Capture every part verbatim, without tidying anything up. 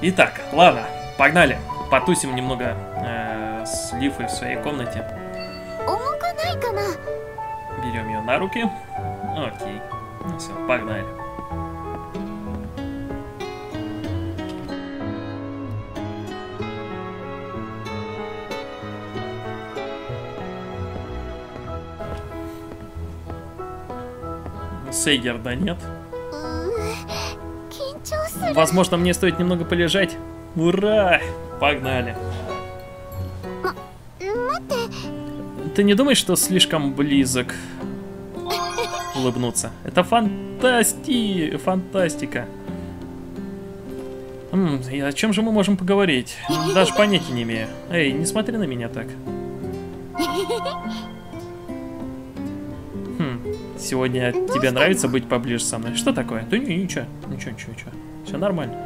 Итак, ладно, погнали. Потусим немного э, с Лифой в своей комнате. Берем ее на руки. Окей. Ну все, погнали. Сейгер, да нет. Возможно, мне стоит немного полежать. Ура! Погнали. Ты не думаешь, что слишком близок улыбнуться? Это фантасти... фантастика. М, и о чем же мы можем поговорить? Даже понятия не имею. Эй, не смотри на меня так. Хм, сегодня тебе нравится быть поближе со мной? Что такое? Да не, ничего, ничего, ничего, ничего. Все нормально.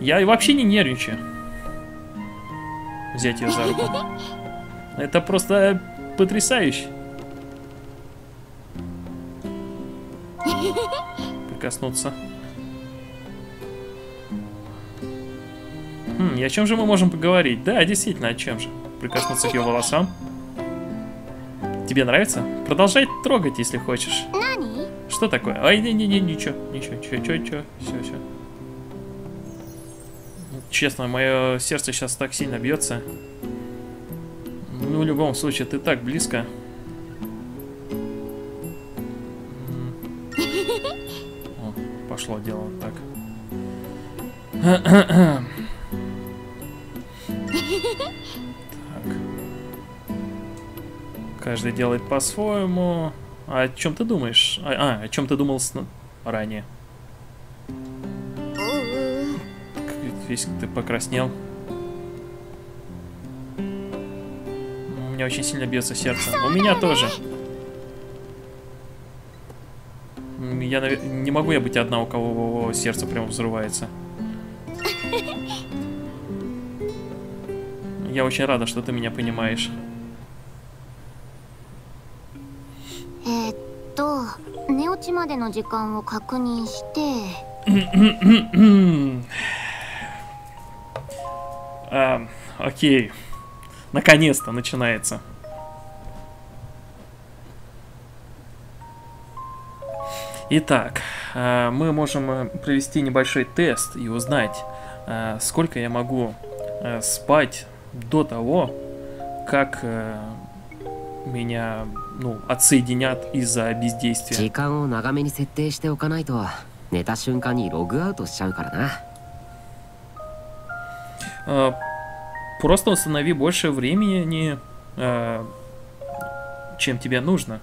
Я и вообще не нервничаю. Взять ее за руку. Это просто потрясающе. Прикоснуться. Хм, и о чем же мы можем поговорить? Да, действительно, о чем же? Прикоснуться к ее волосам. Тебе нравится? Продолжай трогать, если хочешь. Что такое? Ай, не-не-не, ничего, ничего, ничего, ничего, ничего, все, все. Честно, мое сердце сейчас так сильно бьется. Ну, в любом случае, ты так близко. О, пошло дело так. Так. Каждый делает по-своему. А о чем ты думаешь? А, а о чем ты думал с... ранее? Весь ты покраснел. У меня очень сильно бьется сердце. У меня тоже. Я навер... не могу я быть одна, у кого сердце прям взрывается. Я очень рада, что ты меня понимаешь. а, окей. Наконец-то начинается. Итак, мы можем провести небольшой тест и узнать, сколько я могу спать до того, как меня, ну, отсоединят из-за бездействия. Просто установи больше времени, э, чем тебе нужно.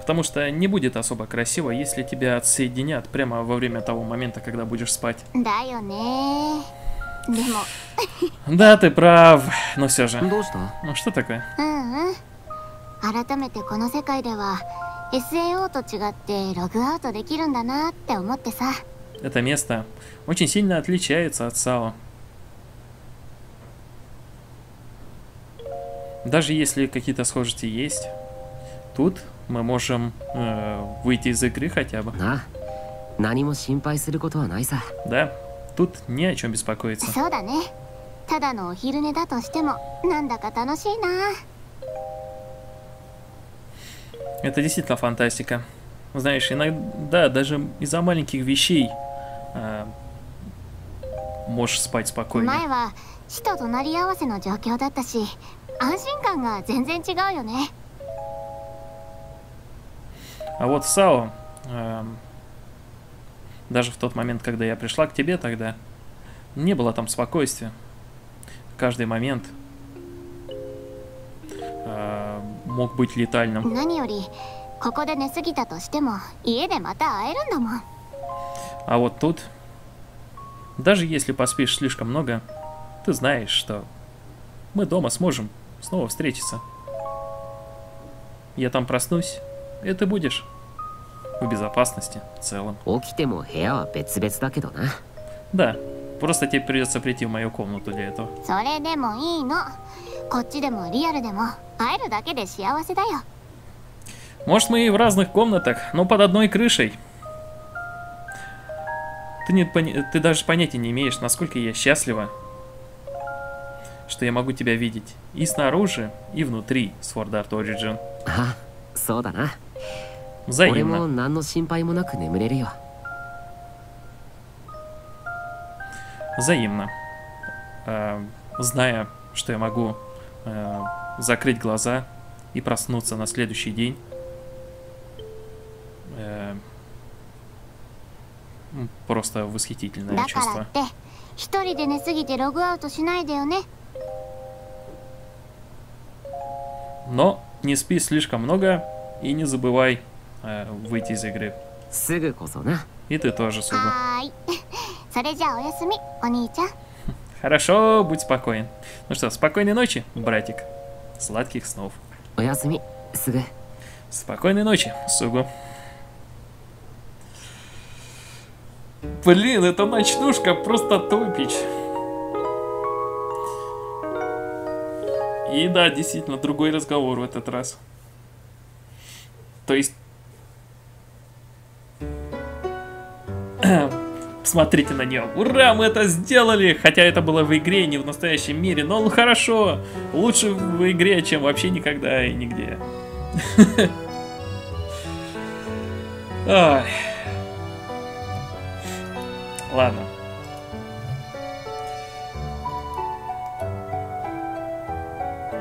Потому что не будет особо красиво, если тебя отсоединят прямо во время того момента, когда будешь спать. Да, ты прав, но все же. Ну что такое? Это место очень сильно отличается от САО. Даже если какие-то схожести есть, тут мы можем э, выйти из игры хотя бы. Да, тут не о чем беспокоиться. Это действительно фантастика. Знаешь, иногда даже из-за маленьких вещей э, можешь спать спокойно. А вот САО, э, даже в тот момент, когда я пришла к тебе тогда, не было там спокойствия. Каждый момент э, мог быть летальным. А вот тут, даже если поспишь слишком много, ты знаешь, что мы дома сможем снова встретиться. Я там проснусь, и ты будешь в безопасности в целом. Да, просто тебе придется прийти в мою комнату для этого. Может, мы и в разных комнатах, но под одной крышей. Ты, не, ты даже понятия не имеешь, насколько я счастлива, что я могу тебя видеть и снаружи, и внутри Sword Art Origin. А, да. Взаимно. Взаимно. Э, зная, что я могу э, закрыть глаза и проснуться на следующий день, э, просто восхитительное чувство. Но не спи слишком много и не забывай э, выйти из игры. И ты тоже, Суга. Хорошо, будь спокоен. Ну что, спокойной ночи, братик. Сладких снов. Спокойной ночи, Сугу. Блин, эта ночнушка просто топич. И да, действительно, другой разговор в этот раз. То есть... Смотрите на нее. Ура, мы это сделали! Хотя это было в игре, не в настоящем мире. Но ну хорошо, лучше в игре, чем вообще никогда и нигде. Ладно.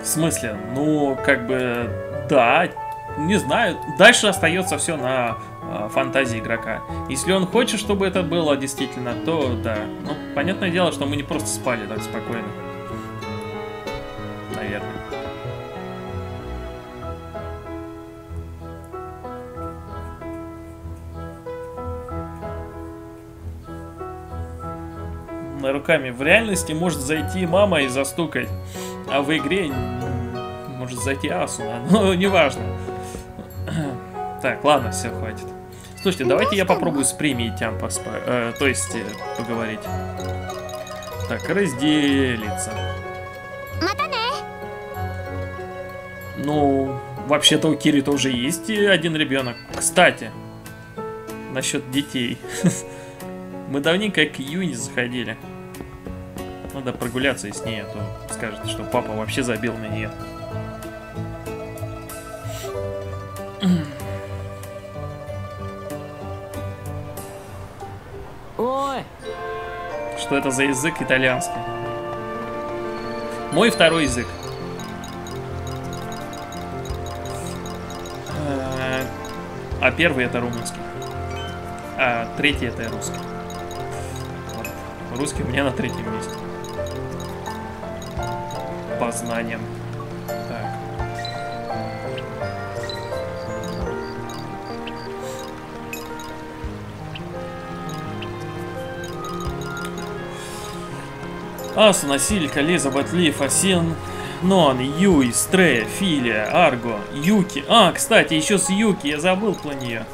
В смысле? Ну, как бы, да, не знаю. Дальше остается все на э, фантазии игрока. Если он хочет, чтобы это было действительно, то да. Ну, понятное дело, что мы не просто спали так спокойно. Наверное. На руками. В реальности может зайти мама и застукать. А в игре может зайти Асуна, но неважно. Так, ладно, все, хватит. Слушайте, давайте я попробую с премией тям поспа... Э, то есть, э, поговорить. Так, разделиться. Ну, вообще-то у Кири тоже есть один ребенок. Кстати, насчет детей. Мы давненько к Юи не заходили. Надо прогуляться и с ней, а то скажет, что папа вообще забил на нее. Ой. Что это за язык итальянский? Мой второй язык. А первый это румынский. А третий это русский. Вот. Русский у меня на третьем месте. По знаниям. Так. Асуна, Силька, Лизабет, Лифа, Син, Нон, Юй, Стрея, Филия, Арго, Юки. А, кстати, еще с Юки, я забыл про нее.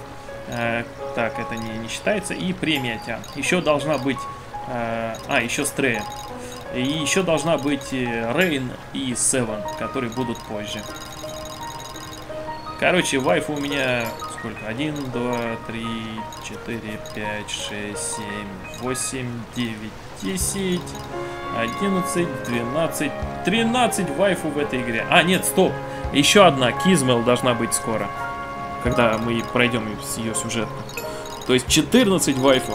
Э, так, это не, не считается. И премия тя. Еще должна быть... Э, а, еще Стрея. И еще должна быть Рейн и Севен, которые будут позже. Короче, вайфу у меня сколько? один, два, три, четыре, пять, шесть, семь, восемь, девять, десять, одиннадцать, двенадцать, тринадцать вайфу в этой игре. А, нет, стоп! Еще одна Кизмел должна быть скоро, когда мы пройдем ее сюжет. То есть четырнадцать вайфу.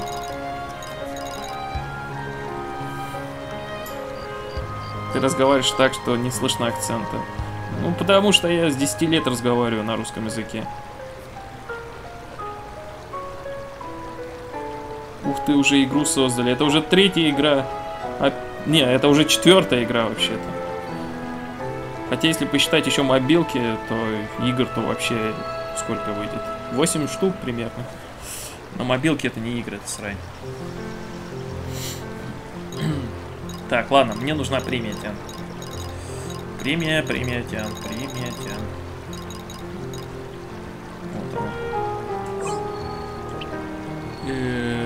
Ты разговариваешь так, что не слышно акцента. Ну, потому что я с десяти лет разговариваю на русском языке. Ух ты, уже игру создали. Это уже третья игра. А... Не, это уже четвертая игра вообще-то. Хотя, если посчитать еще мобилки, то игр-то вообще сколько выйдет? восемь штук примерно. Но мобилки это не игры, это срань. Так, ладно, мне нужна премия тян. Премия, премия тян, премия тян. Вот она. Где-то.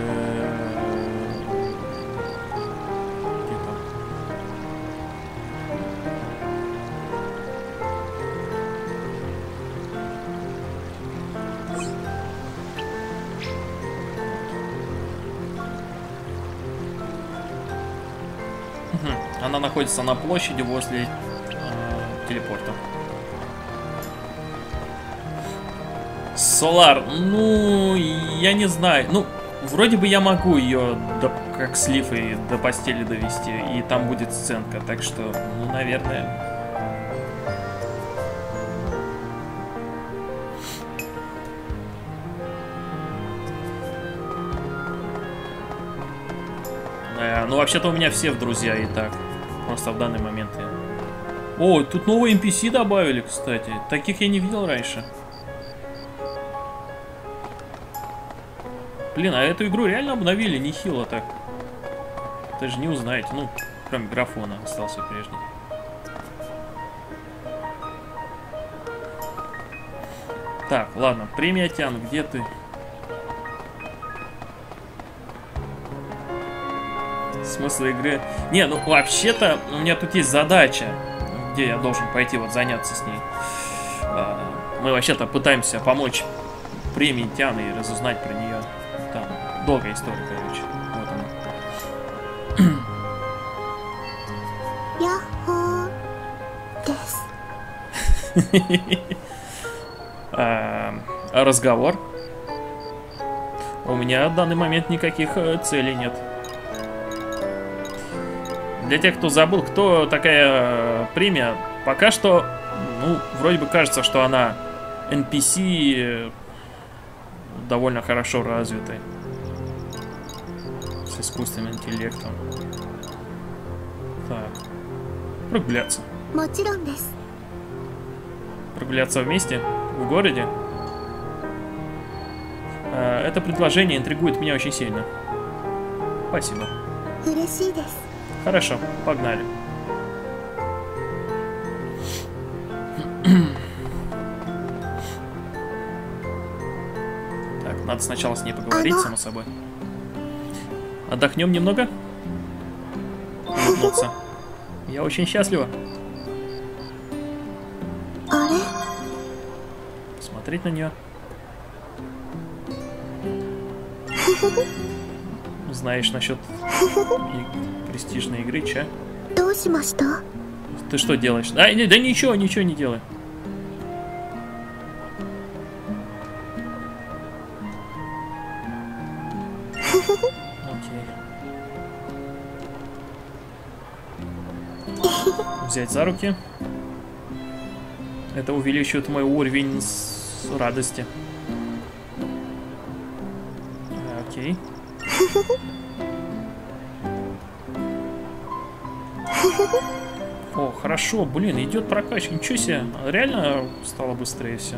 Угу. Она находится на площади возле э, телепорта. Солар, ну, я не знаю. Ну, вроде бы я могу ее до, как с Лифой до постели довести, и там будет сценка, так что, ну, наверное... Э, ну, вообще-то у меня все в друзья и так, просто в данный момент я... О, тут новые эн пи си добавили, кстати. Таких я не видел раньше. Блин, а эту игру реально обновили, нехило так. Ты же не узнаете, ну, кроме графона остался прежний. Так, ладно, премия Тян, где ты? Смысл игры... Не, ну вообще-то у меня тут есть задача, где я должен пойти вот заняться с ней. Мы вообще-то пытаемся помочь премии Тян и разузнать про нее. Долгая история, короче. Вот она. а, разговор. У меня в данный момент никаких целей нет. Для тех, кто забыл, кто такая премия, пока что, ну, вроде бы кажется, что она эн пи си довольно хорошо развитая. Искусственным интеллектом. Так. Прогуляться. Прогуляться вместе? В городе? А, это предложение интригует меня очень сильно. Спасибо. Хорошо, погнали. Так, надо сначала с ней поговорить, Оно... само собой. Отдохнем немного? Улыбнуться. Я очень счастлива. Посмотреть на нее. Знаешь насчет престижной игры, че? Ты что делаешь? Да, да ничего, ничего не делай. Взять за руки. Это увеличивает мой уровень с радости. Окей. О, хорошо, блин, идет прокачка. Ничего себе, реально стало быстрее все.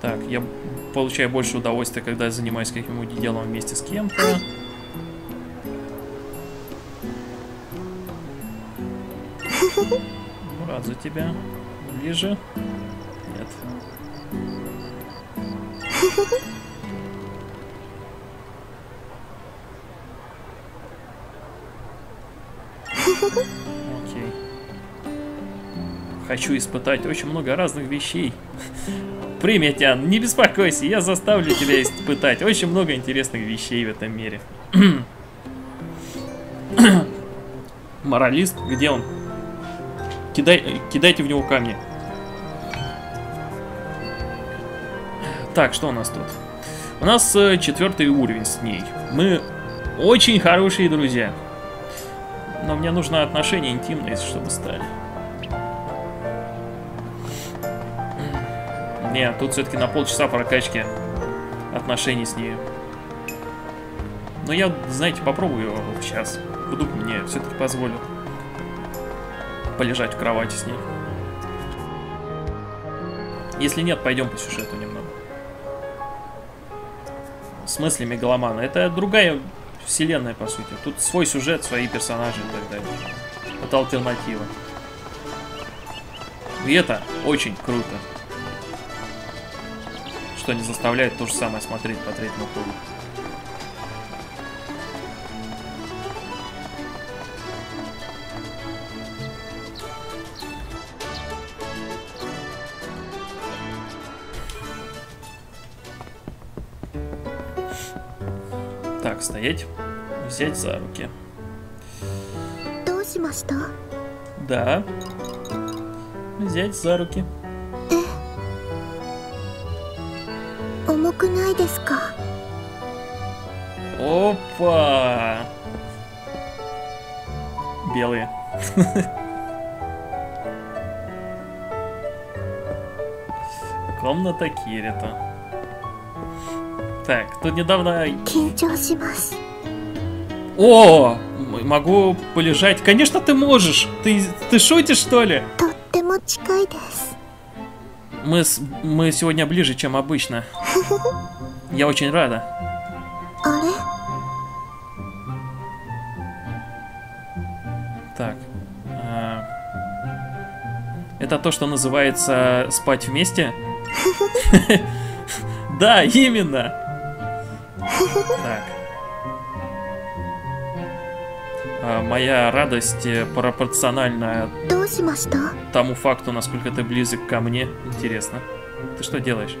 Так, я получаю больше удовольствия, когда я занимаюсь каким-нибудь делом вместе с кем-то. Рад за тебя. Ближе. Нет. Окей. Хочу испытать очень много разных вещей. Премия Тян, не беспокойся, я заставлю тебя испытать очень много интересных вещей в этом мире. Моралист, где он? Кидай, кидайте в него камни. Так, что у нас тут? У нас э, четвертый уровень с ней. Мы очень хорошие друзья. Но мне нужно отношение интимное, чтобы стали. Не, тут все-таки на полчаса прокачки отношений с ней. Но я, знаете, попробую сейчас. Вдруг мне все-таки позволят полежать в кровати с ней. Если нет, пойдем по сюжету немного. В смысле мегаломана? Это другая вселенная, по сути. Тут свой сюжет, свои персонажи и так далее. Это альтернатива. И это очень круто. Что не заставляет то же самое смотреть по третьему кругу. Так, стоять. Взять за руки. Да. Взять за руки. Опа! Белые. Комната Кирито. Так, тут недавно... О! Могу полежать. Конечно, ты можешь. Ты, ты шутишь, что ли? Мы, с... Мы сегодня ближе, чем обычно. Я очень рада. Так. Это то, что называется спать вместе? Да, именно. Так. Моя радость пропорциональна тому факту, насколько ты близок ко мне. Интересно. Ты что делаешь?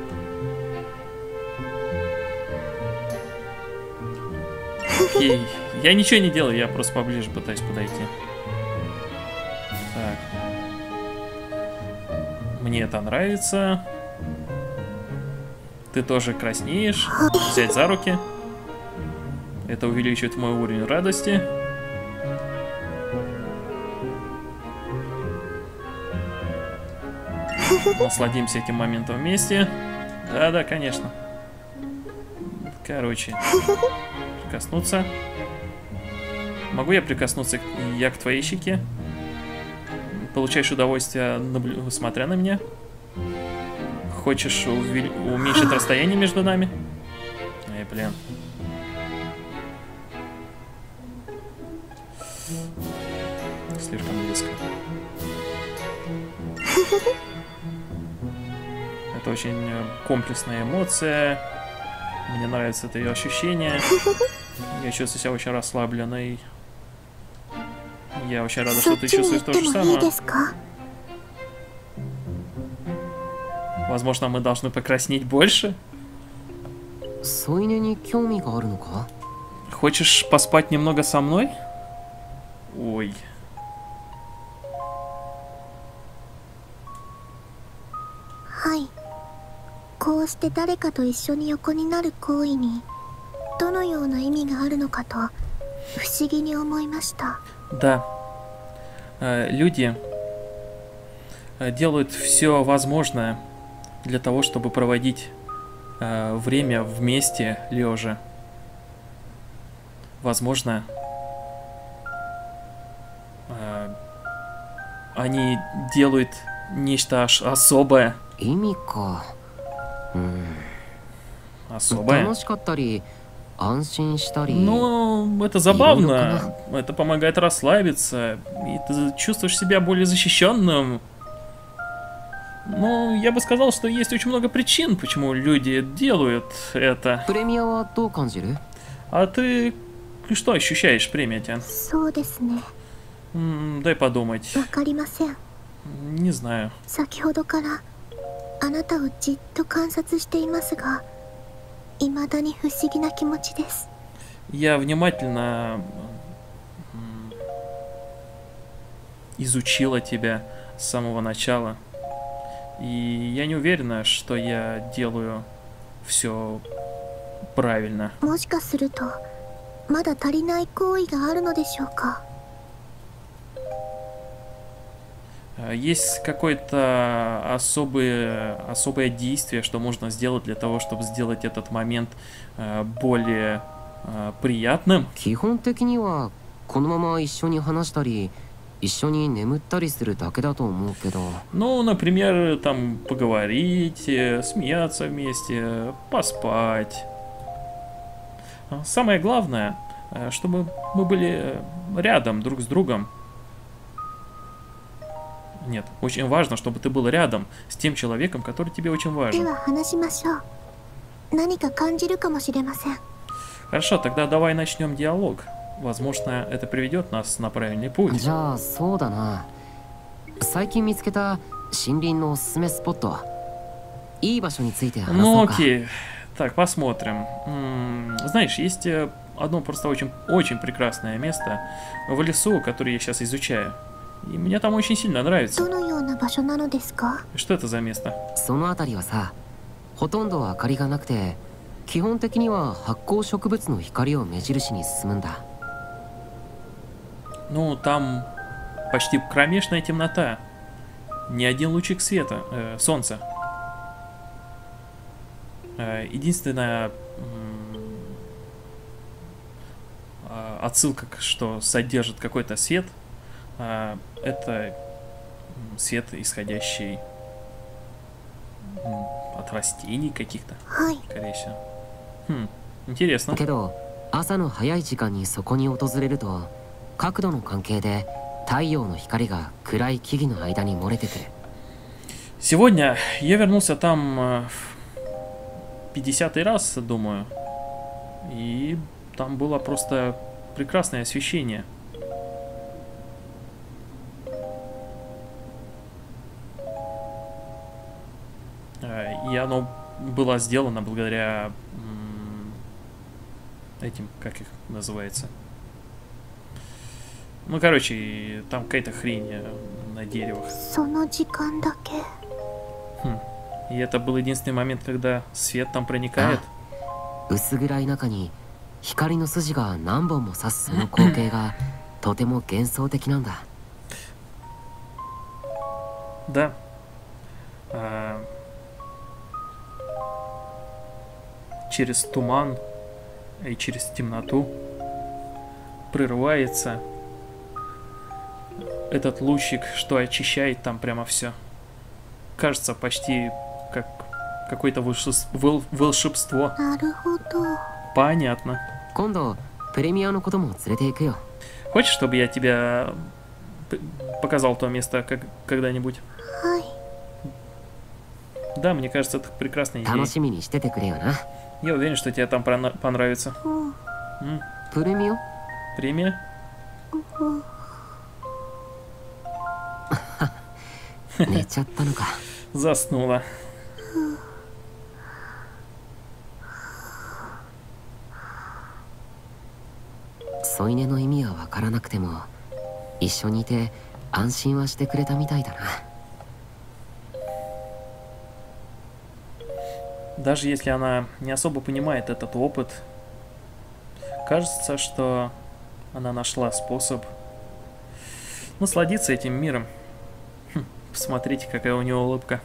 Окей. Я ничего не делаю, я просто поближе пытаюсь подойти. Так. Мне это нравится. Ты тоже краснеешь. Взять за руки. Это увеличивает мой уровень радости. Насладимся этим моментом вместе. Да-да, конечно. Короче. Прикоснуться. Могу я прикоснуться я к твоей щеке? Получаешь удовольствие, наблю... смотря на меня? Хочешь увель... уменьшить расстояние между нами? Эй, блин. Слишком близко. Это очень комплексная эмоция. Мне нравится это ее ощущение. Я чувствую себя очень расслабленной. Я очень рада, что ты чувствуешь то же самое. Возможно, мы должны покраснеть больше? Хочешь поспать немного со мной? Ой. Да. Люди делают все возможное для того, чтобы проводить время вместе лежа. Возможно, они делают нечто аж особое. Имико. Особое. Ну, это забавно. Это помогает расслабиться. И ты чувствуешь себя более защищенным. Ну, я бы сказал, что есть очень много причин, почему люди делают это. А ты что ощущаешь, премия-тян? Дай подумать. Не знаю. Я внимательно изучила тебя с самого начала. И я не уверена, что я делаю все правильно. Есть какое-то особое, особое действие, что можно сделать для того, чтобы сделать этот момент э, более э, приятным? Ну, например, там поговорить, смеяться вместе, поспать. Самое главное, чтобы мы были рядом друг с другом. Нет, очень важно, чтобы ты был рядом с тем человеком, который тебе очень важен. Хорошо, тогда давай начнем диалог. Возможно, это приведет нас на правильный путь. Ну окей, так, посмотрим. Знаешь, есть одно просто очень, очень прекрасное место в лесу, которое я сейчас изучаю. И мне там очень сильно нравится. Что это за место? Ну, там почти кромешная темнота. Ни один лучик света, э, солнца. Э, единственная э, отсылка, что содержит какой-то свет, э, это свет, исходящий э, от растений каких-то, скорее всего. Хм, интересно. Сегодня я вернулся там в пятидесятый раз, думаю, и там было просто прекрасное освещение. И оно было сделано благодаря этим, как их называется. Ну, короче, там какая-то хрень на деревах. Хм. И это был единственный момент, когда свет там проникает. Да. А... Через туман и через темноту прерывается этот лучик, что очищает там прямо все. Кажется, почти как какое-то волшебство. Понятно. Хочешь, чтобы я тебя показал то место как когда-нибудь? Да, мне кажется, это прекрасная идея. Я уверен, что тебе там понравится. Премия? Заснула. Даже если она не особо понимает этот опыт, кажется, что она нашла способ насладиться этим миром. Посмотрите, какая у него улыбка.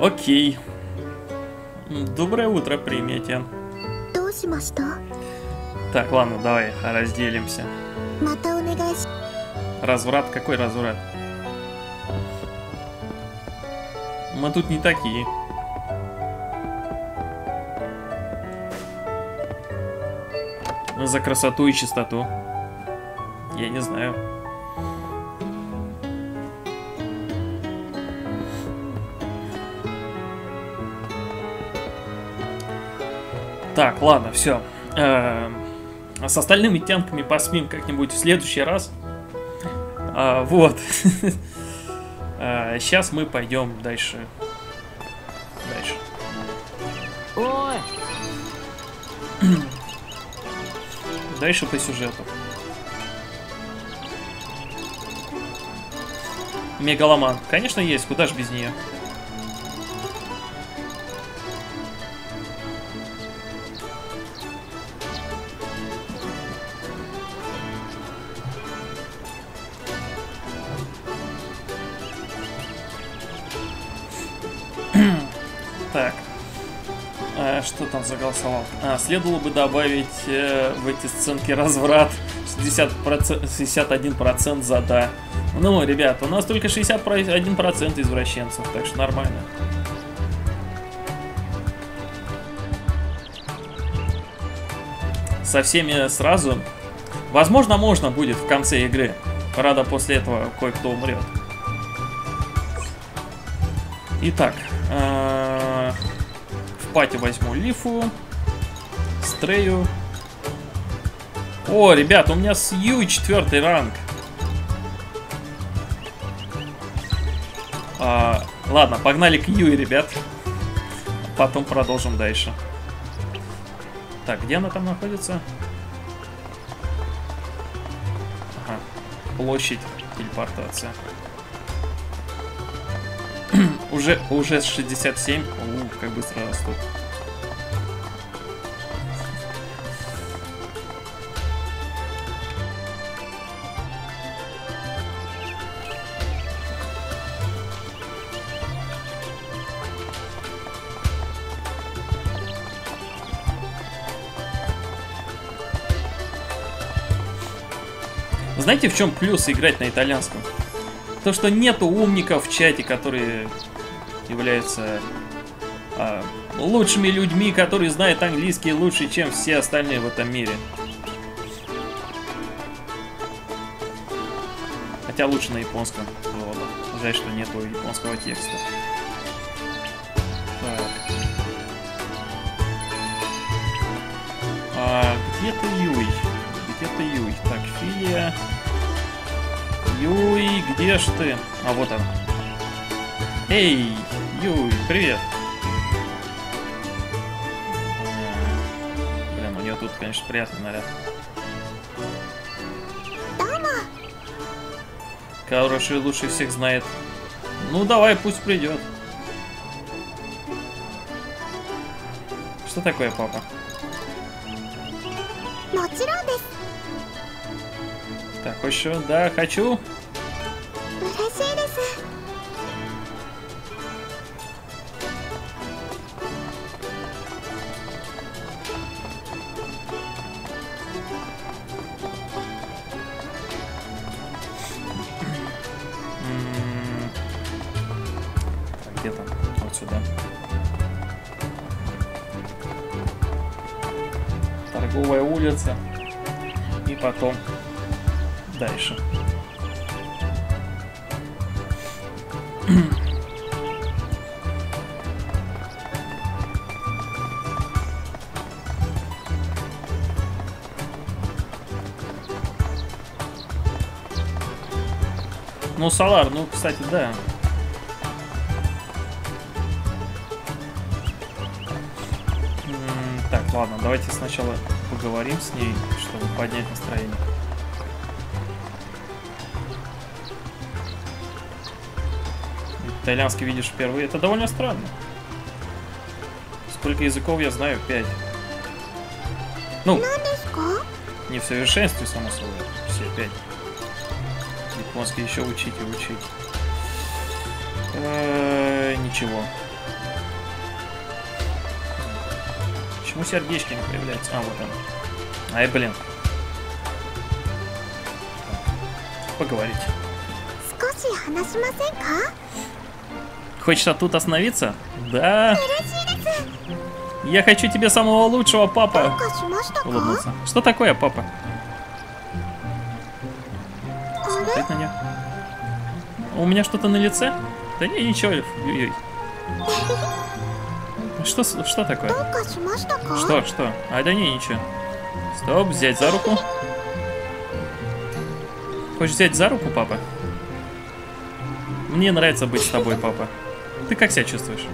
Окей. Доброе утро, примете. Так, ладно, давай разделимся. Разврат? Какой разврат? Мы тут не такие. За красоту и чистоту. Я не знаю. Так, ладно, все. А с остальными тянками посмеем как-нибудь в следующий раз. А, вот. а, сейчас мы пойдем дальше. Дальше. Ой. Дальше по сюжету. Мегаломан. Конечно, есть. Куда же без нее? Заголосовал. А, следовало бы добавить э, в эти сценки разврат. шестьдесят процентов, шестьдесят один процент за да. Ну, ребят, у нас только шестьдесят один процент извращенцев, так что нормально. Со всеми сразу. Возможно, можно будет в конце игры. Правда, после этого кое-кто умрет. Итак, э пати возьму Лифу, Стрею. О, ребят, у меня с Юи четвертый ранг. А, ладно, погнали к Юи, ребят. Потом продолжим дальше. Так, где она там находится? Ага. Площадь телепортация. Уже, уже шестьдесят семь. О, как быстро растут. Знаете, в чем плюс играть на итальянском? То, что нету умников в чате, которые являются а, лучшими людьми, которые знают английский лучше, чем все остальные в этом мире. Хотя лучше на японском было бы. Жаль, что нету японского текста. Так. А, где-то Юй. Где-то Юй. Так, Филия. Юй, где ж ты? А, вот она. Эй, Юй, привет. Блин, у нее тут, конечно, приятный наряд. Короче, лучше всех знает. Ну, давай, пусть придет. Что такое, папа? Так, еще, да, хочу. Где-то вот сюда. Торговая улица. И потом... дальше. Ну, Салар, ну, кстати, да. Так, ладно, давайте сначала поговорим с ней, чтобы поднять настроение. Итальянский видишь впервые. Это довольно странно. Сколько языков я знаю? Пять. Ну, не в совершенстве, само собой. Все пять. Японский еще учить и учить. Э-э, ничего. Почему сердечки не появляются? А, вот он. Ай, блин. Поговорить. Хочешь тут остановиться? Да. Я хочу тебе самого лучшего, папа. Улыбнулся. Что такое, папа? Смотреть на нее. У меня что-то на лице? Да не, ничего. Что, что такое? Что, что? А, да не, ничего. Стоп, взять за руку. Хочешь взять за руку, папа? Мне нравится быть с тобой, папа. Ты как себя чувствуешь?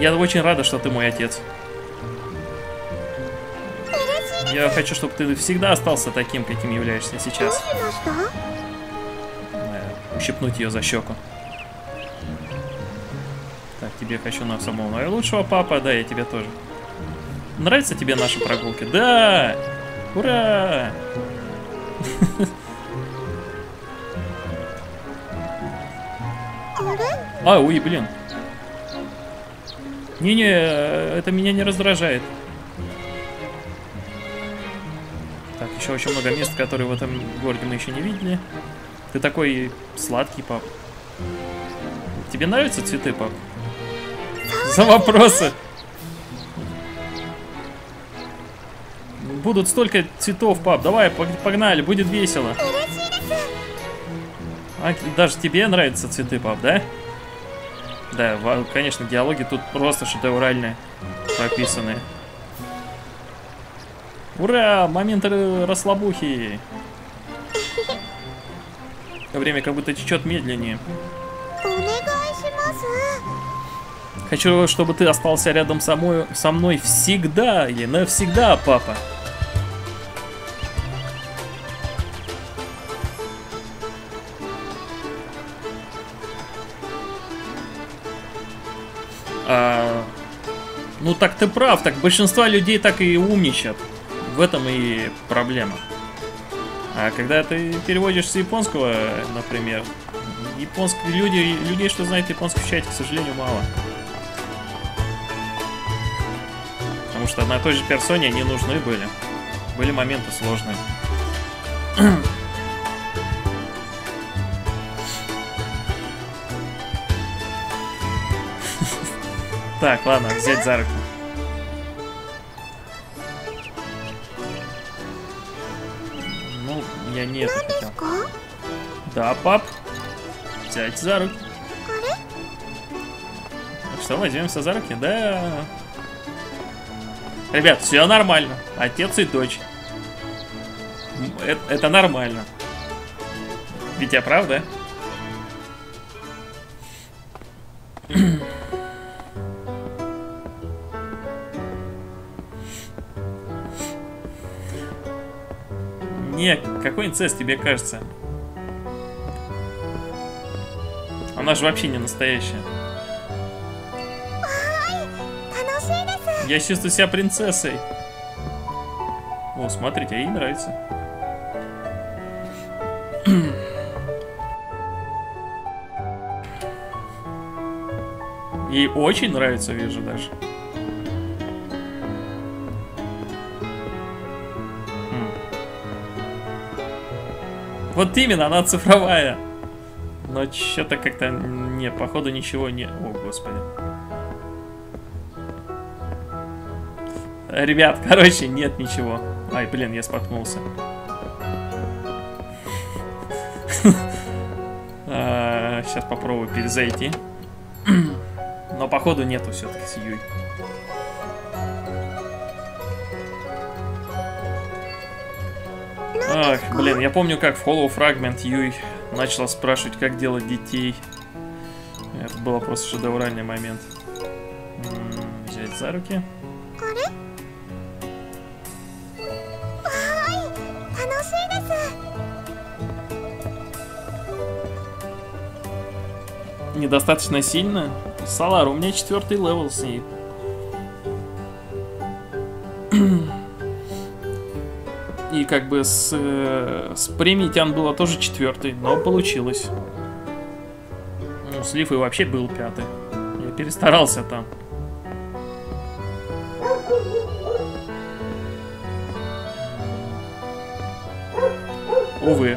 Я очень рада, что ты мой отец. Я хочу, чтобы ты всегда остался таким, каким являешься сейчас. Ущипнуть ее за щеку. Так, тебе хочу на самого наилучшего, папа. Да, я тебя тоже. Нравятся тебе наши прогулки? Да! Ура! А, уй, блин. Не-не, это меня не раздражает. Так, еще очень много мест, которые в этом городе мы еще не видели. Ты такой сладкий, пап. Тебе нравятся цветы, пап? За вопросы. Будут столько цветов, пап. Давай, погнали, будет весело. А, даже тебе нравятся цветы, пап, да? Да, конечно, диалоги тут просто шедеврально прописаны. Ура! Момент расслабухи! Время как будто течет медленнее. Хочу, чтобы ты остался рядом со мной, со мной всегда или навсегда, папа. А, ну так ты прав, так большинство людей так и умничают. В этом и проблема. А когда ты переводишь с японского, например, японские люди, людей, что знают японский в чате, к сожалению, мало. Потому что одной и той же персоне они нужны были. Были моменты сложные. Так, ладно, взять за руку. Ну, я не это хотел. Да, пап. Взять за руку. Что, возьмемся за руки? Да. Ребят, все нормально. Отец и дочь. Это, это нормально. Ведь я прав, да? Не, какой инцест тебе кажется? Она же вообще не настоящая. Я чувствую себя принцессой. О, смотрите, ей нравится. Ей очень нравится, вижу даже. Вот именно, она цифровая. Но что-то как-то... Не, походу ничего не... О, господи. Ребят, короче, нет ничего. Ай, блин, я споткнулся. Сейчас попробую перезайти. Но походу нету все-таки с Юй. Ах, блин, я помню, как в Hollow Fragment Юй начала спрашивать, как делать детей. Это было просто шедевральный момент. Взять за руки. Недостаточно сильно. Салар, у меня четвертый левел с ней. И как бы с, с премией Тян была тоже четвертый, но получилось. Ну, с Лифой вообще был пятый. Я перестарался там. Увы.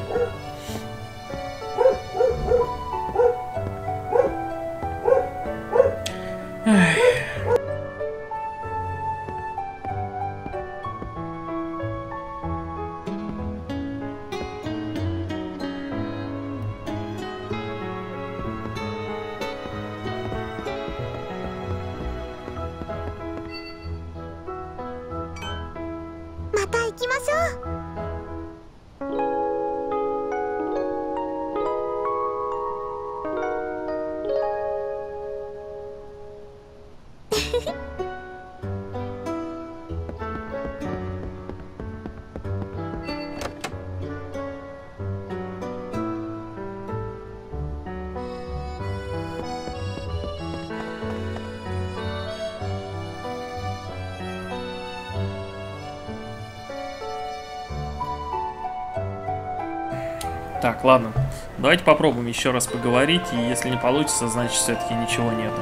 Так, ладно. Давайте попробуем еще раз поговорить, и если не получится, значит все-таки ничего нету.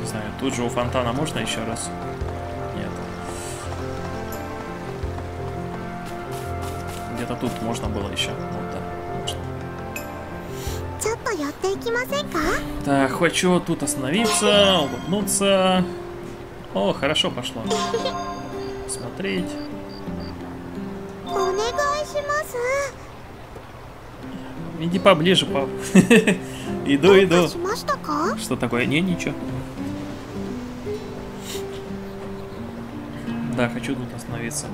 Не знаю, тут же у фонтана можно еще раз? Нет. Где-то тут можно было еще. Вот так, можно. Так, хочу тут остановиться, улыбнуться. О, хорошо пошло. Смотреть. Иди поближе, пап. Иду, иду. Что такое? Не, ничего. Да, хочу тут остановиться.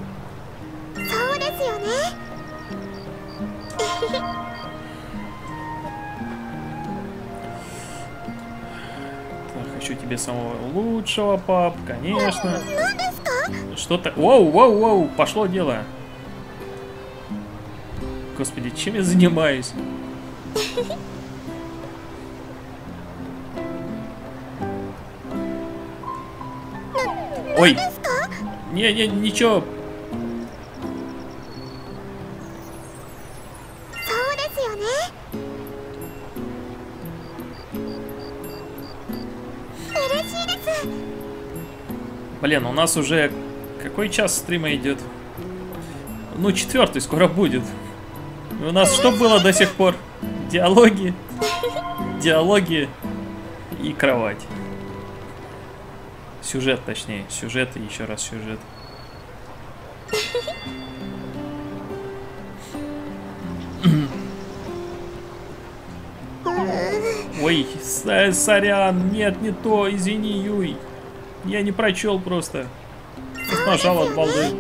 Так, хочу тебе самого лучшего, пап, конечно. Что-то... Воу, воу, воу, пошло дело. Господи, чем я занимаюсь? Ой! Не, не, ничего. Блин, у нас уже какой час стрима идет? Ну, четвертый скоро будет. У нас что было до сих пор? Диалоги, диалоги и кровать. Сюжет, точнее. Сюжет и еще раз сюжет. Ой, сорян, нет, не то, извини, Юй. Я не прочел просто. Нажал от балды.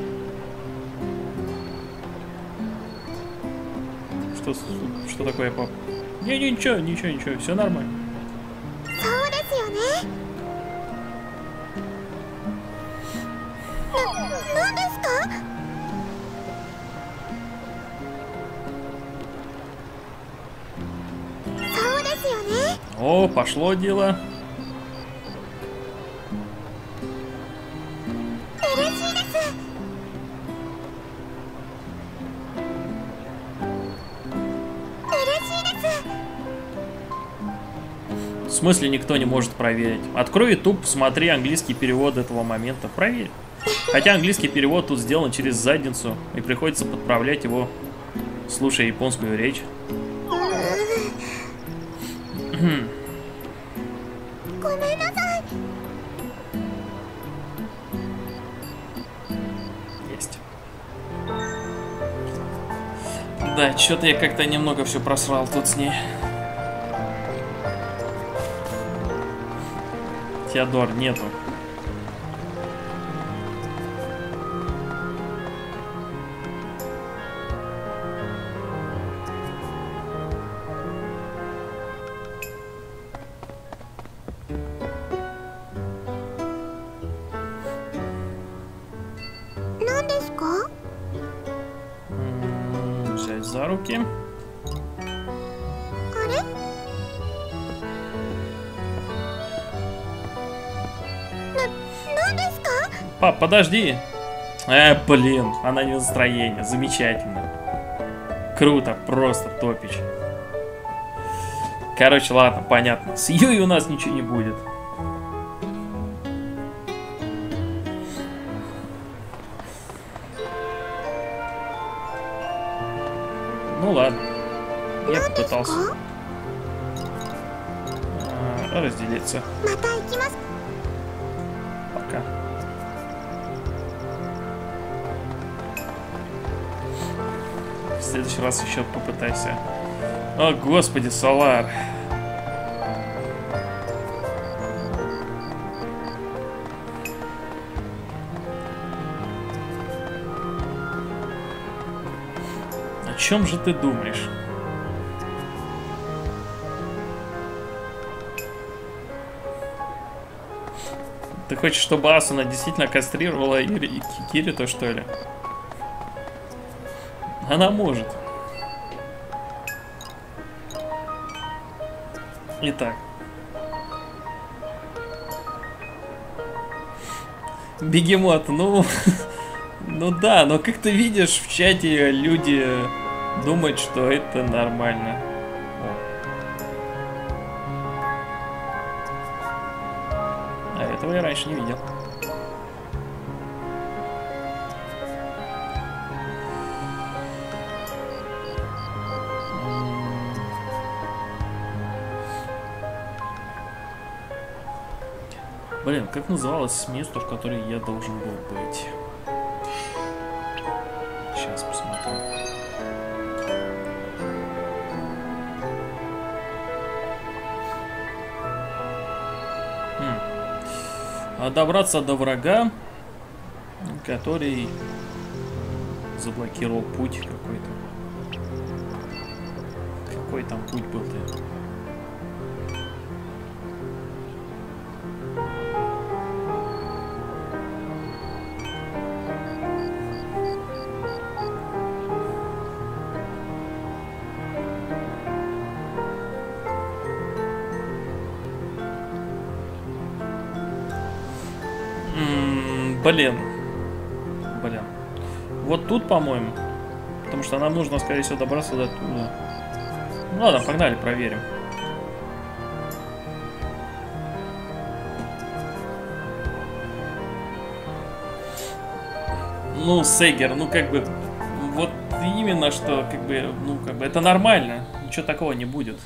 Что, что такое, пап? Не, не, ничего, ничего, ничего, все нормально. О, пошло дело. В смысле никто не может проверить? Открой YouTube, посмотри английский перевод этого момента, проверь. Хотя английский перевод тут сделан через задницу, и приходится подправлять его, слушая японскую речь. Есть. Да, что-то я как-то немного все просрал тут с ней. Теодор, нету. Пап, подожди. Э, блин, она не в настроении. Замечательно. Круто, просто топич. Короче, ладно, понятно. С Юей у нас ничего не будет. Ну ладно. Я попытался а, разделиться. Пока. В следующий раз еще попытайся. О, господи, Солар. О чем же ты думаешь? Ты хочешь, чтобы Асуна действительно кастрировала Кирито, что ли? Она может. Итак. Бегемот, ну... ну да, но как ты видишь, в чате люди думают, что это нормально. О. А этого я раньше не видел. Блин, как называлось место, в которое я должен был быть? Сейчас посмотрим. добраться до врага, который заблокировал путь какой-то. Какой там путь был-то? Блин. Блин. Вот тут, по-моему. Потому что нам нужно, скорее всего, добраться до туда. Ну ладно, погнали, проверим. Ну, Сегер, ну как бы. Вот именно что, как бы, ну, как бы, это нормально. Ничего такого не будет.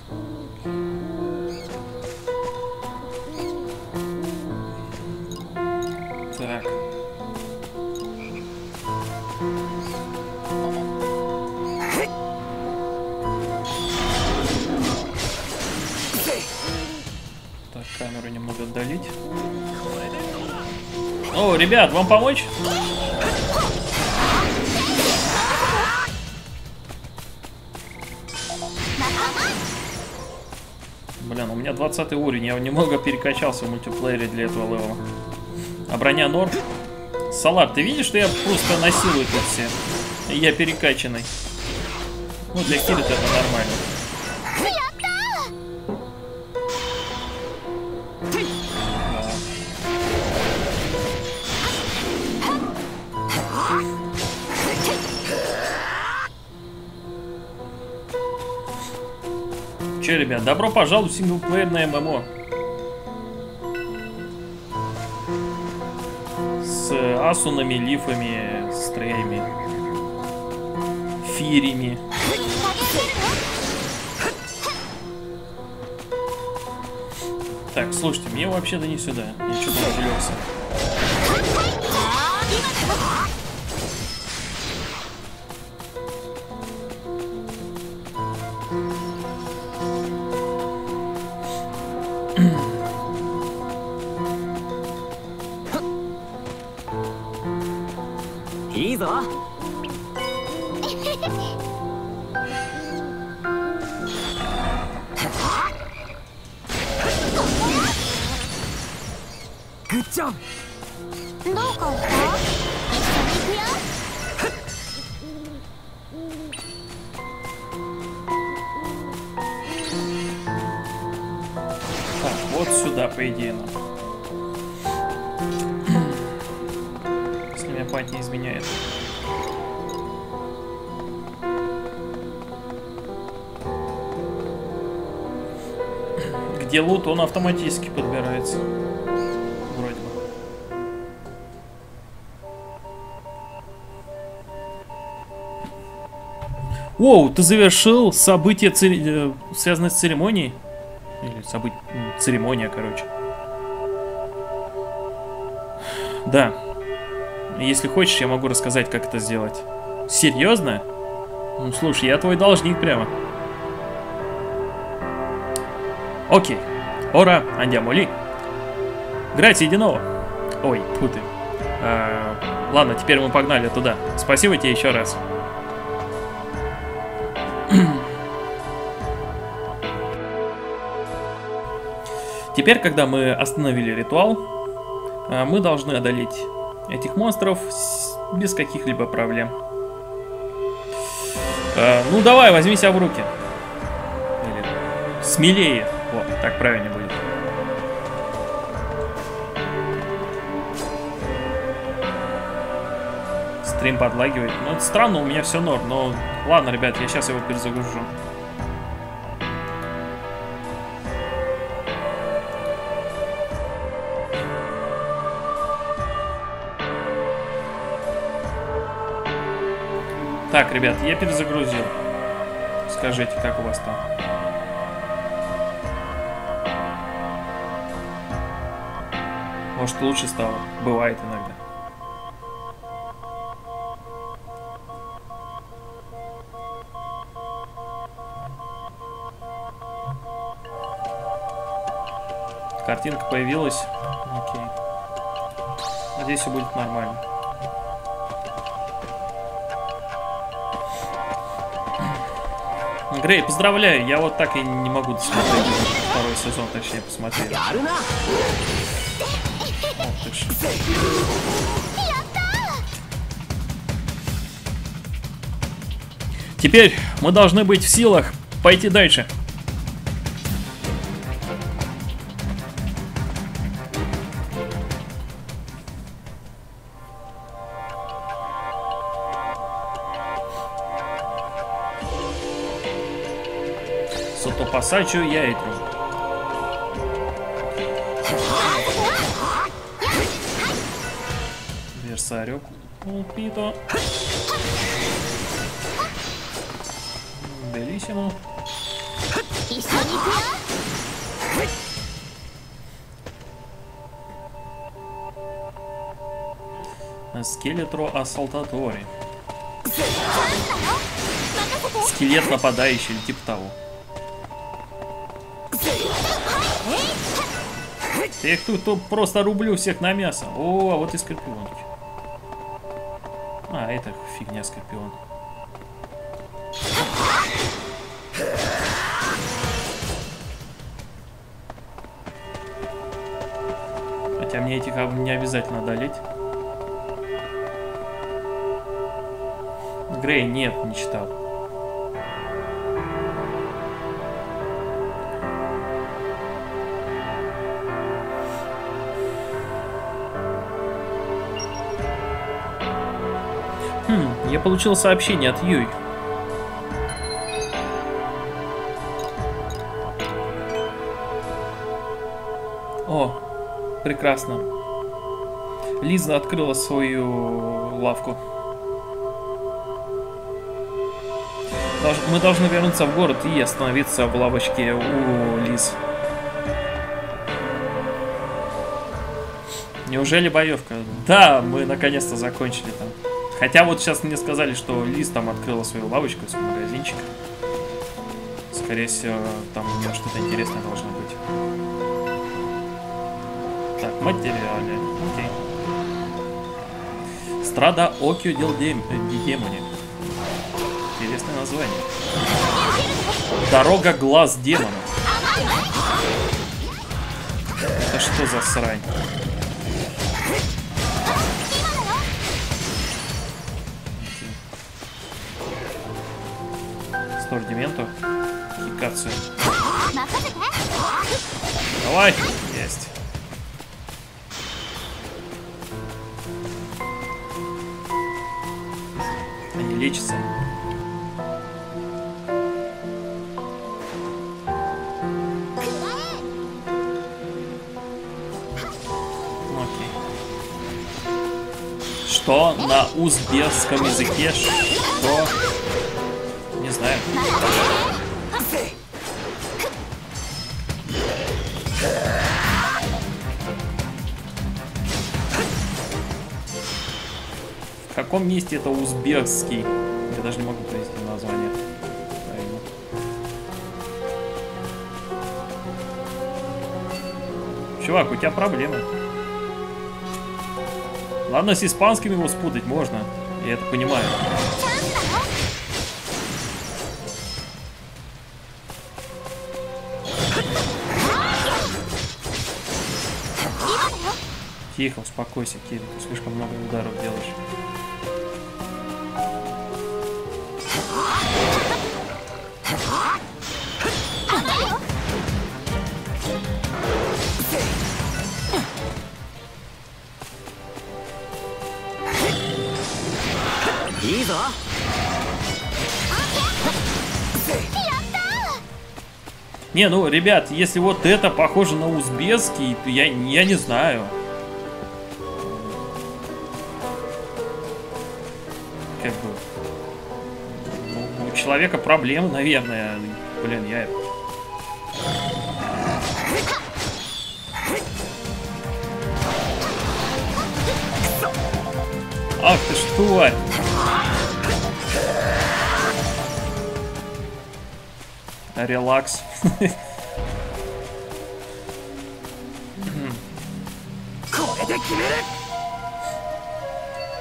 Ребят, вам помочь? Блин, у меня двадцатый уровень. Я немного перекачался в мультиплеере для этого левела. А броня норм. Салат, ты видишь, что я просто насилую тут все? Я перекачанный. Ну, для Кирита это нормально. Ребят, добро пожаловать в синглплеерное ММО с асунами, лифами, стреями, фирями. Так, слушайте, мне вообще-то не сюда. Я что-то разжелся. Где лут, он автоматически подбирается. Вроде бы. Воу, ты завершил событие, цер... связанное с церемонией? Или событ... церемония, короче. Да. Если хочешь, я могу рассказать, как это сделать. Серьезно? Ну, слушай, я твой должник прямо. Окей. Ора, андямули. Грати, единого. Ой, путы. А, ладно, теперь мы погнали туда. Спасибо тебе еще раз. Теперь, когда мы остановили ритуал, мы должны одолеть этих монстров без каких-либо проблем. А, ну давай, возьми себя в руки. Или смелее. Вот, так правильно будет. Стрим подлагивает. Ну, это странно, у меня все норм. Но ладно, ребят, я сейчас его перезагружу. Так, ребят, я перезагрузил. Скажите, как у вас там? Может, лучше стало. Бывает иногда. Картинка появилась. Окей. Надеюсь, все будет нормально. Грей, поздравляю, я вот так и не могу досмотреть второй сезон, точнее, посмотреть. Теперь мы должны быть в силах пойти дальше. Сачу я и тру. Версарек Пулпито. Белиссимо. Скелетро Ассалтатори. Скелет нападающий или типа того. Я их тут просто рублю всех на мясо. О, а вот и скорпион. А, это фигня скорпион. Хотя мне этих не обязательно одолеть. Грей, нет, не читал. Я получил сообщение от Юй. О, прекрасно. Лиза открыла свою лавку. Мы должны вернуться в город и остановиться в лавочке у Лиз. Неужели боевка? Да, мы наконец-то закончили там. Хотя вот сейчас мне сказали, что Лиз там открыла свою лавочку, свой магазинчик. Скорее всего, там у нее что-то интересное должно быть. Так, материалы. Окей. Страда Окью Демони. Интересное название. Дорога глаз демона. Это что за срань? Ордименту. Кикацию. Давай! Есть. Они лечатся. Окей. Что на узбекском языке? Что? Не знаю. В каком месте это узбекский? Я даже не могу привести название. Правильно. Чувак, у тебя проблемы. Ладно, с испанским его спутать можно. Я это понимаю. Тихо, успокойся, Кирилл, ты слишком много ударов делаешь. Не, ну, ребят, если вот это похоже на узбекский, то я, я не знаю. Человека проблемы, наверное. Блин, я... Ах ты ж тварь! Релакс.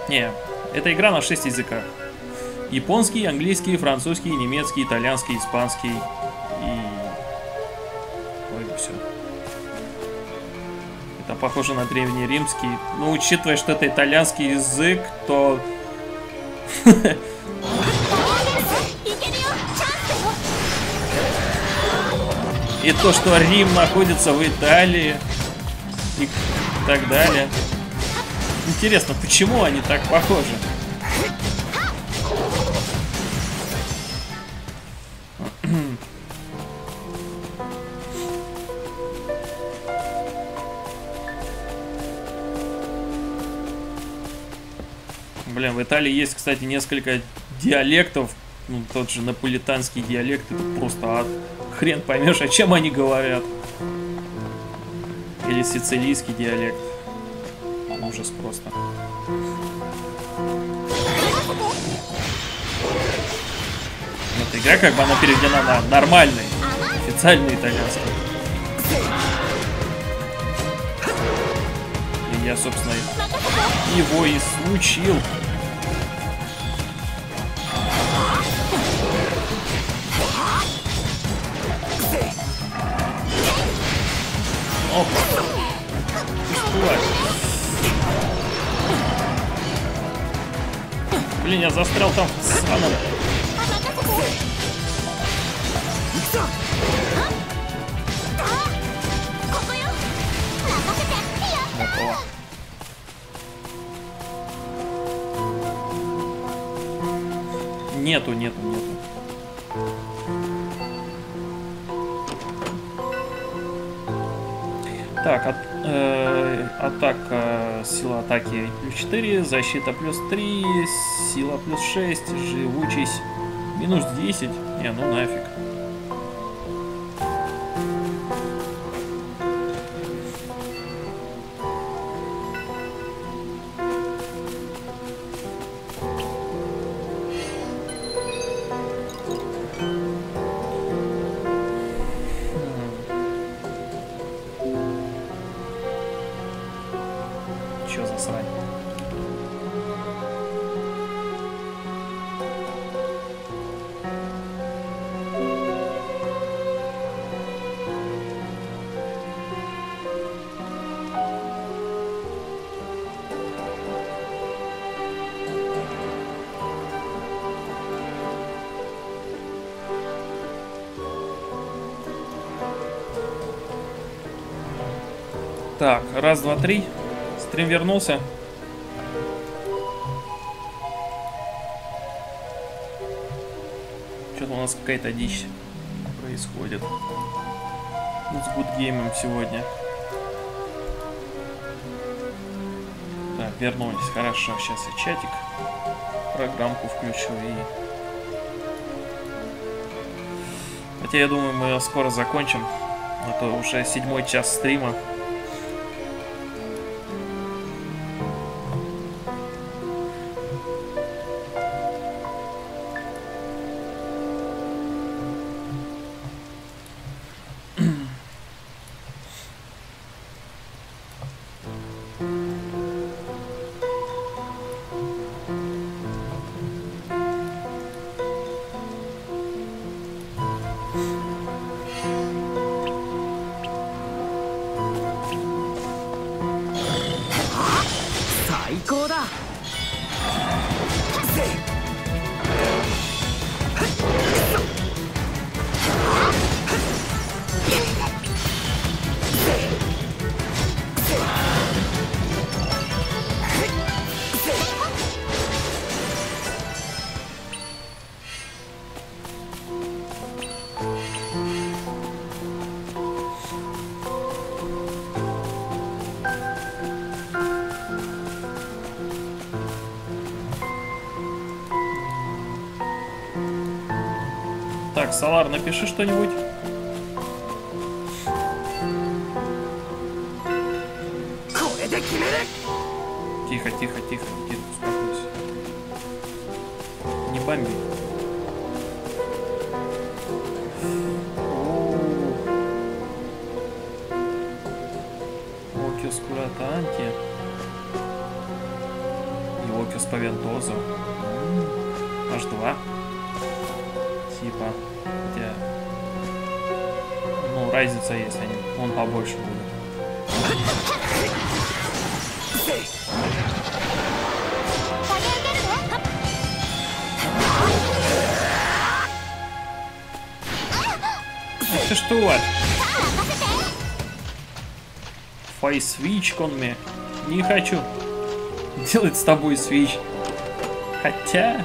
Не, это игра на шести языках. Японский, английский, французский, немецкий, итальянский, испанский и... Вроде все. Это похоже на древнеримский. Ну, учитывая, что это итальянский язык, то... И то, что Рим находится в Италии и так далее. Интересно, почему они так похожи? Блин, в Италии есть, кстати, несколько диалектов. Ну, тот же наполитанский диалект, это просто ад. Хрен поймешь, о чем они говорят. Или сицилийский диалект. Ужас просто. Вот игра, как бы она переведена на нормальный, официальный итальянский. И я, собственно, его и случил. Опа. Блин, я застрял там в самом... Опа. Нету, нету, нету. Так, а... Э, атака, сила атаки плюс четыре, защита плюс три, сила плюс шесть, живучесть минус десять. Не, ну нафиг. Так, раз, два, три. Стрим вернулся. Что-то у нас какая-то дичь происходит. Ну, с Goodgame сегодня. Так, вернулись. Хорошо, сейчас я чатик. Программку включу и... Хотя, я думаю, мы ее скоро закончим. А то уже седьмой час стрима. Салар, напиши что-нибудь. Тихо, тихо, тихо, тихо, успокойся. Не бомби. О, Кискуратанти. Локиус по винтозу. Аж два. Типа. Хотя... Ну, разница есть, они... он побольше будет. Ты что? Фай-свич, конме. Не хочу делать с тобой свич. Хотя...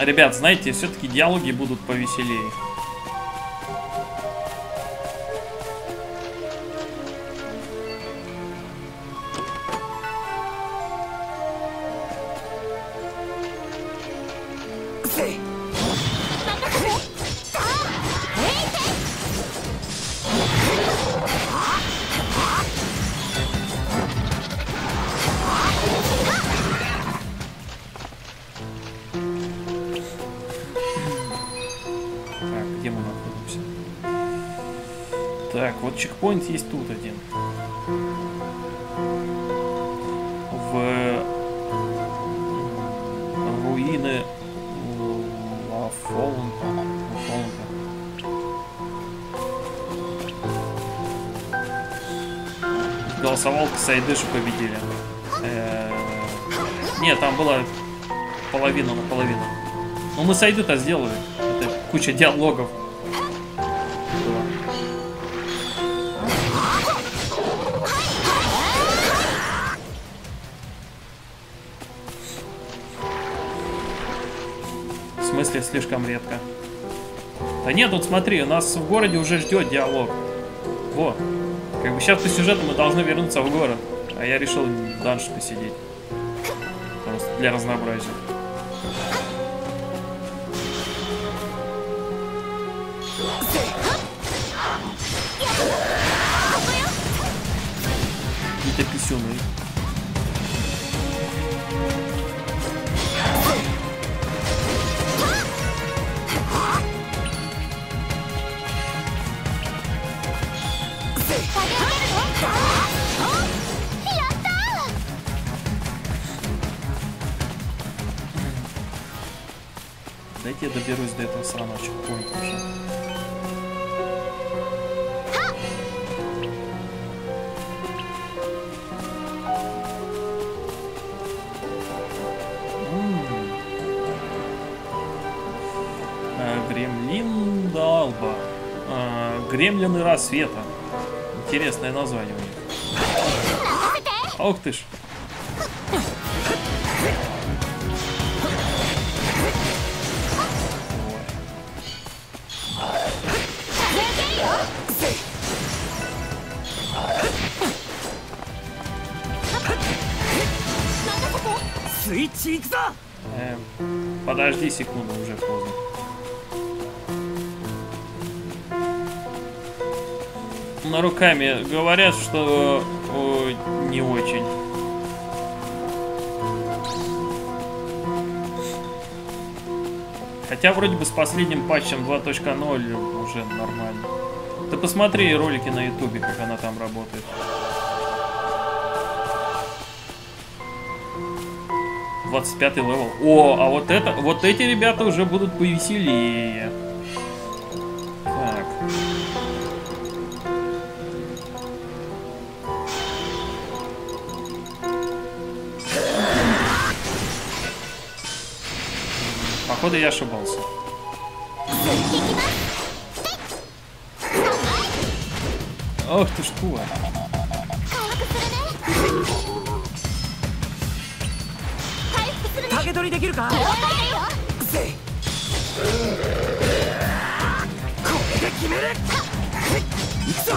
Ребят, знаете, все-таки диалоги будут повеселее. Чекпоинт есть тут один. В руины Лафолнка. Голосовалка Сайдышу победили. Э -э не, там была половина на половину. Но мы Сайду-то сделали. Это куча диалогов. Слишком редко. Да нет, вот смотри, у нас в городе уже ждет диалог. Вот. Как бы сейчас по сюжету мы должны вернуться в город. А я решил дальше посидеть. Просто для разнообразия. Какие-то писюны. Дайте я доберусь до этого сраного чекпоинта уже. А, Гремлин Далба. А, Гремлины рассвета. Интересное название у них. Ох ты ж. Эм, подожди секунду, уже поздно. На руками говорят, что о, не очень. Хотя вроде бы с последним патчем два точка ноль уже нормально. Ты посмотри ролики на ютубе, как она там работает. двадцать пятый левел. О, а вот это, вот эти ребята уже будут повеселее. Так. Походу я ошибался. Ох ты ж кула. Take it or leave it. 決める。行くぞ。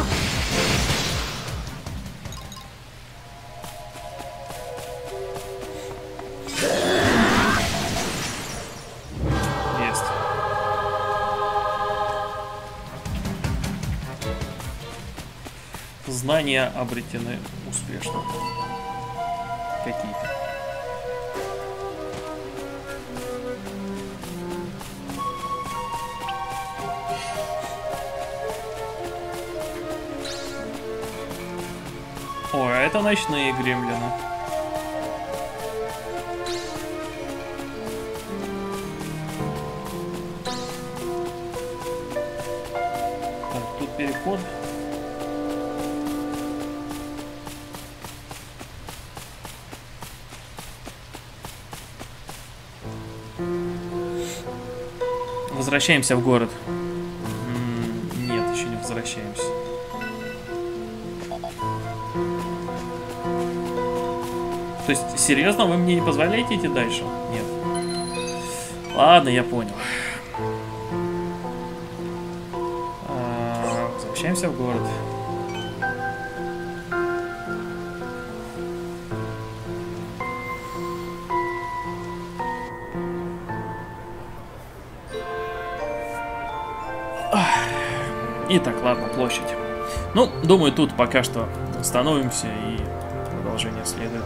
Знания обретены успешно. Какие-то. О, а это ночные гремлины. Так, тут переход. Возвращаемся в город. М-м- нет, еще не возвращаемся. То есть, серьезно, вы мне не позволяете идти дальше? Нет. Ладно, я понял. А-а-а, возвращаемся в город. Итак, ладно, площадь. Ну, думаю, тут пока что остановимся и продолжение следует.